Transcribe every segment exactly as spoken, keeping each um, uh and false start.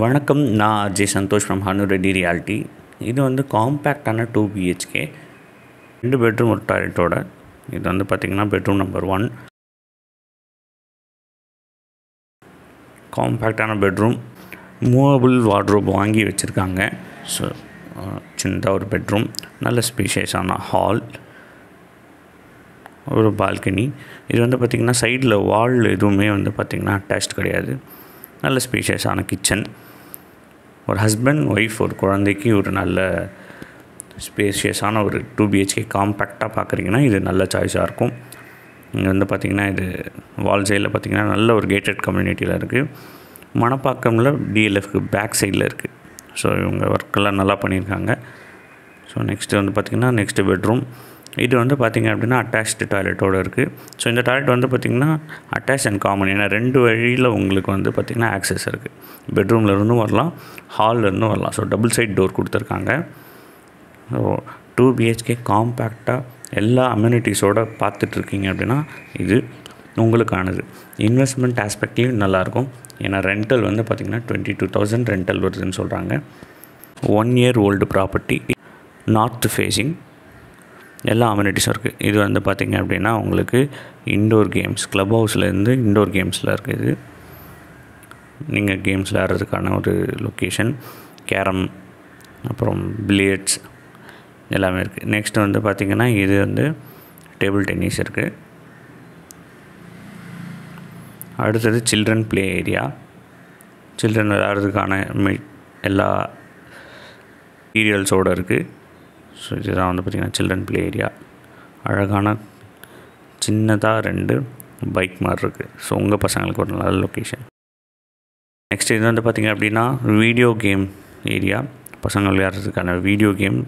வணக்கம், நான் Ajay Santhosh from Hanu Reddy reality. இது வந்து காம்பேக்டான டூ பிஹெச்கே ரெண்டு பெட்ரூம் ஒரு டாய்லெட்டோட. இது வந்து பார்த்திங்கன்னா பெட்ரூம் நம்பர் ஒன், காம்பேக்டான பெட்ரூம், மூவபிள் வார்ட்ரோப் வாங்கி வச்சுருக்காங்க. ஸோ சின்னதாக ஒரு பெட்ரூம், நல்ல ஸ்பீஷியஸான ஹால், ஒரு பால்கனி. இது வந்து பார்த்திங்கன்னா சைடில் வால் எதுவுமே வந்து பார்த்திங்கன்னா அட்டாச் கிடையாது. நல்ல ஸ்பீஷியஸான கிச்சன், ஒரு ஹஸ்பண்ட் ஒய்ஃப் ஒரு குழந்தைக்கு ஒரு நல்ல ஸ்பேஷியஸான ஒரு டூ பிஹெச்கே காம்பேக்டாக பார்க்குறீங்கன்னா இது நல்ல சாய்ஸாக இருக்கும். இங்கே வந்து பார்த்திங்கன்னா இது வால் சைடில் பார்த்திங்கன்னா நல்ல ஒரு கேட்டட் கம்யூனிட்டியில் இருக்குது. மணப்பாக்கமில் டிஎல்எஃப்க்கு பேக் சைடில் இருக்குது. ஸோ இவங்க ஒர்க்கெல்லாம் நல்லா பண்ணியிருக்காங்க. ஸோ நெக்ஸ்ட்டு வந்து பார்த்திங்கன்னா நெக்ஸ்ட்டு பெட்ரூம். இது வந்து பார்த்திங்க அப்படின்னா அட்டாச்டு டாய்லெட்டோடு இருக்குது. ஸோ இந்த டாய்லெட் வந்து பார்த்திங்கன்னா அட்டாச் அண்ட் காமன், ஏன்னா ரெண்டு வழியில் உங்களுக்கு வந்து பார்த்திங்கன்னா ஆக்சஸ் இருக்குது. பெட்ரூமில் இருந்தும் வரலாம், ஹாலில் இருந்தும் வரலாம். ஸோ டபுள் சைட் டோர் கொடுத்துருக்காங்க. ஸோ டூ பிஹெச்கே காம்பேக்டாக எல்லா அம்யூனிட்டிஸோடு பார்த்துட்ருக்கீங்க அப்படின்னா இது உங்களுக்கானது. இன்வெஸ்ட்மெண்ட் ஆஸ்பெக்ட்லேயும் நல்லாயிருக்கும், ஏன்னா ரெண்டல் வந்து பார்த்திங்கன்னா டுவெண்ட்டி டூ தௌசண்ட் ரெண்டல் வருதுன்னு சொல்கிறாங்க. One year old property, north facing, எல்லா அம்யூனிட்டிஸும் இருக்குது. இது வந்து பார்த்திங்க அப்படின்னா உங்களுக்கு இண்டோர் கேம்ஸ், க்ளப் ஹவுஸ்லேருந்து இண்டோர் கேம்ஸில் இருக்குது. நீங்கள் கேம்ஸ் விளையாடுறதுக்கான ஒரு லொக்கேஷன், கேரம், அப்புறம் பில்லியர்ட்ஸ் எல்லாமே இருக்குது. நெக்ஸ்ட் வந்து பார்த்திங்கன்னா இது வந்து டேபிள் டென்னிஸ் இருக்குது. அடுத்தது சில்ட்ரன் ப்ளே ஏரியா, சில்ட்ரன் விளையாடுறதுக்கான எல்லா மெட்டீரியல்ஸோடு இருக்குது. ஸோ இதுதான் வந்து பார்த்திங்கன்னா சில்ட்ரன் ப்ளே ஏரியா. அழகான சின்னதாக ரெண்டு பைக் மாதிரி இருக்குது. ஸோ உங்கள் பசங்களுக்கு ஒரு நல்ல லொக்கேஷன். நெக்ஸ்ட் இது வந்து பார்த்திங்க அப்படின்னா வீடியோ கேம் ஏரியா, பசங்க விளையாடுறதுக்கான வீடியோ கேம்.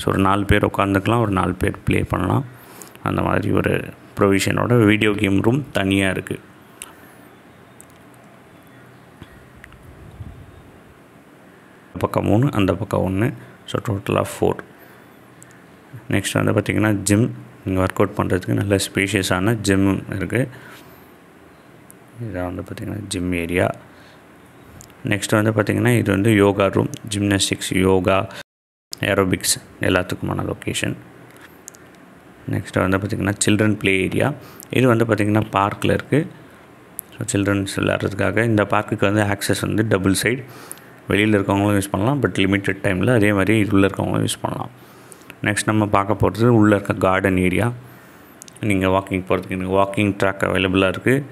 ஸோ ஒரு நாலு பேர் உட்காந்துக்கலாம், ஒரு நாலு பேர் ப்ளே பண்ணலாம், அந்த மாதிரி ஒரு ப்ரொவிஷனோட வீடியோ கேம் ரூம் தனியாக இருக்குது. பக்கம் மூணு, அந்த பக்கம் ஒன்று. ஸோ டோட்டலாக ஃபோர். நெக்ஸ்ட் வந்து பார்த்திங்கன்னா ஜிம், நீங்கள் ஒர்க் அவுட் பண்ணுறதுக்கு நல்ல ஸ்பேஷியஸான ஜிம் இருக்குது. இதான் வந்து பார்த்திங்கன்னா ஜிம் ஏரியா. நெக்ஸ்ட் வந்து பார்த்திங்கன்னா இது வந்து yoga room, gymnastics, yoga, aerobics எல்லாத்துக்குமான லொக்கேஷன். நெக்ஸ்ட் வந்து பார்த்திங்கன்னா சில்ட்ரன் ப்ளே ஏரியா. இது வந்து பார்த்திங்கன்னா பார்க்கில் இருக்குது. ஸோ சில்ட்ரன்ஸ் விளையாடுறதுக்காக இந்த பார்க்குக்கு வந்து ஆக்சஸ் வந்து டபுள் சைட், வெளியில் இருக்கவங்களும் யூஸ் பண்ணலாம், பட் லிமிட்டட் டைமில். அதே மாதிரி உள்ளே இருக்கவங்களும் யூஸ் பண்ணலாம். நெக்ஸ்ட் நம்ம பார்க்க போகிறது உள்ளே இருக்க கார்டன் ஏரியா. நீங்கள் வாக்கிங் போகிறதுக்கு நீங்கள் வாக்கிங் ட்ராக் அவைலபிளாக இருக்குது.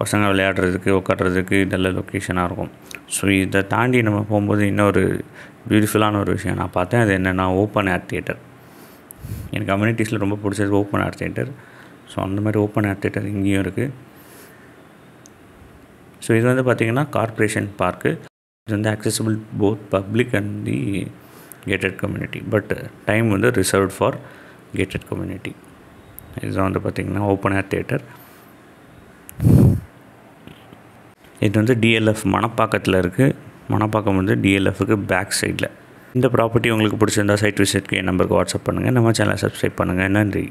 பசங்க விளையாடுறதுக்கு உட்காடுறதுக்கு நல்ல லொக்கேஷனாக இருக்கும். ஸோ இதை தாண்டி நம்ம போகும்போது இன்னொரு பியூட்டிஃபுல்லான ஒரு விஷயம் நான் பார்த்தேன். அது என்னென்னா ஓப்பன் ஏர் தியேட்டர். எனக்கு கம்யூனிட்டிஸில் ரொம்ப பிடிச்சது ஓப்பன் ஏர் தியேட்டர். ஸோ அந்த மாதிரி ஓப்பன் ஏர் தியேட்டர் இங்கேயும் இருக்குது. ஸோ இது வந்து பார்த்திங்கன்னா கார்ப்பரேஷன் பார்க்கு. இது வந்து accessible both public and the gated community, but time வந்து ரிசர்வ்ட் ஃபார் கேட்டட் கம்யூனிட்டி. இதுதான் வந்து பார்த்திங்கன்னா ஓப்பன் ஏர் தியேட்டர். இது வந்து டிஎல்எஃப் மணப்பாக்கத்தில் இருக்குது. மணப்பாக்கம் வந்து டிஎல்எஃப்க்கு பேக் சைடில். இந்த ப்ராப்பர்ட்டி உங்களுக்கு பிடிச்சிருந்தால் சைட் விசிட்க்கு என் நம்பருக்கு வாட்ஸ்அப் பண்ணுங்கள். நம்ம சேனலை சப்ஸ்கிரைப் பண்ணுங்கள். நன்றி.